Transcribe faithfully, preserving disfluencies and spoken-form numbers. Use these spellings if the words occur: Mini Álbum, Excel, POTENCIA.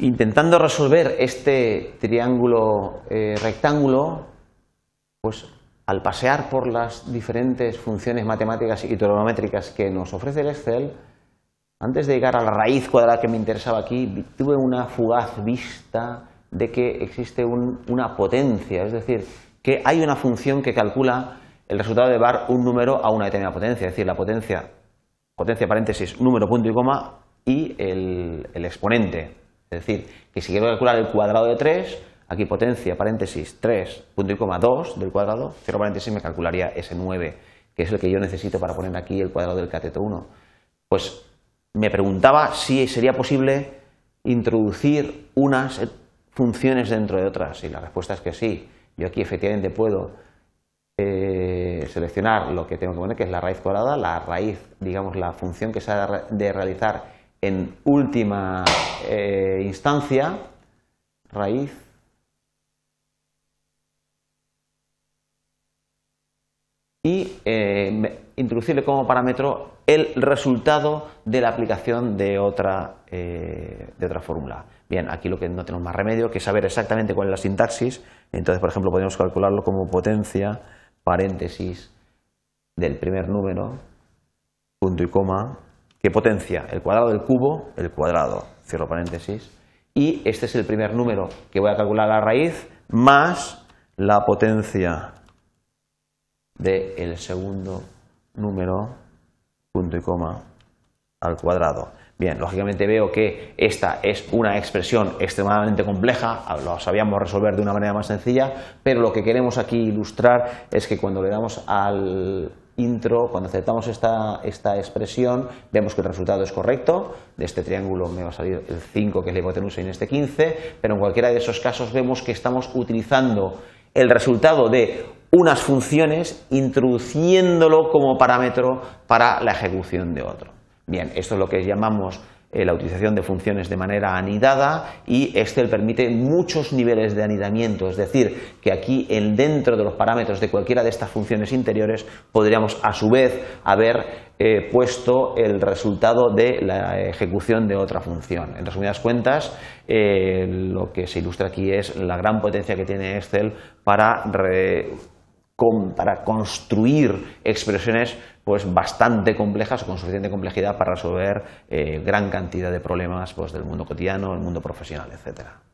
Intentando resolver este triángulo eh, rectángulo, pues al pasear por las diferentes funciones matemáticas y trigonométricas que nos ofrece el Excel, antes de llegar a la raíz cuadrada que me interesaba aquí, tuve una fugaz vista de que existe un, una potencia, es decir, que hay una función que calcula el resultado de dar un número a una determinada potencia, es decir, la potencia, potencia paréntesis, número, punto y coma, y el, el exponente. Es decir, que si quiero calcular el cuadrado de tres, aquí potencia paréntesis tres, punto y coma dos del cuadrado, cierro paréntesis, me calcularía ese nueve, que es el que yo necesito para poner aquí el cuadrado del cateto uno. Pues me preguntaba si sería posible introducir unas funciones dentro de otras, y la respuesta es que sí. Yo aquí efectivamente puedo eh, seleccionar lo que tengo que poner, que es la raíz cuadrada, la raíz, digamos, la función que se ha de realizar en última eh, instancia, raíz y eh, introducirle como parámetro el resultado de la aplicación de otra, eh, de otra fórmula. Bien, aquí lo que no tenemos más remedio que saber exactamente cuál es la sintaxis. Entonces, por ejemplo, podemos calcularlo como potencia paréntesis del primer número, punto y coma, que potencia el cuadrado del cubo, el cuadrado, cierro paréntesis, y este es el primer número que voy a calcular a la raíz más la potencia del segundo número, punto y coma, al cuadrado. Bien, lógicamente veo que esta es una expresión extremadamente compleja, lo sabíamos resolver de una manera más sencilla, pero lo que queremos aquí ilustrar es que cuando le damos al intro, cuando aceptamos esta, esta expresión, vemos que el resultado es correcto, de este triángulo me va a salir el cinco, que es la hipotenusa, y en este quince, pero en cualquiera de esos casos vemos que estamos utilizando el resultado de unas funciones, introduciéndolo como parámetro para la ejecución de otro. Bien, esto es lo que llamamos la utilización de funciones de manera anidada, y Excel permite muchos niveles de anidamiento, es decir, que aquí dentro de los parámetros de cualquiera de estas funciones interiores podríamos a su vez haber eh, puesto el resultado de la ejecución de otra función. En resumidas cuentas, eh, lo que se ilustra aquí es la gran potencia que tiene Excel para re para construir expresiones pues bastante complejas o con suficiente complejidad para resolver eh, gran cantidad de problemas pues del mundo cotidiano, el mundo profesional, etcétera.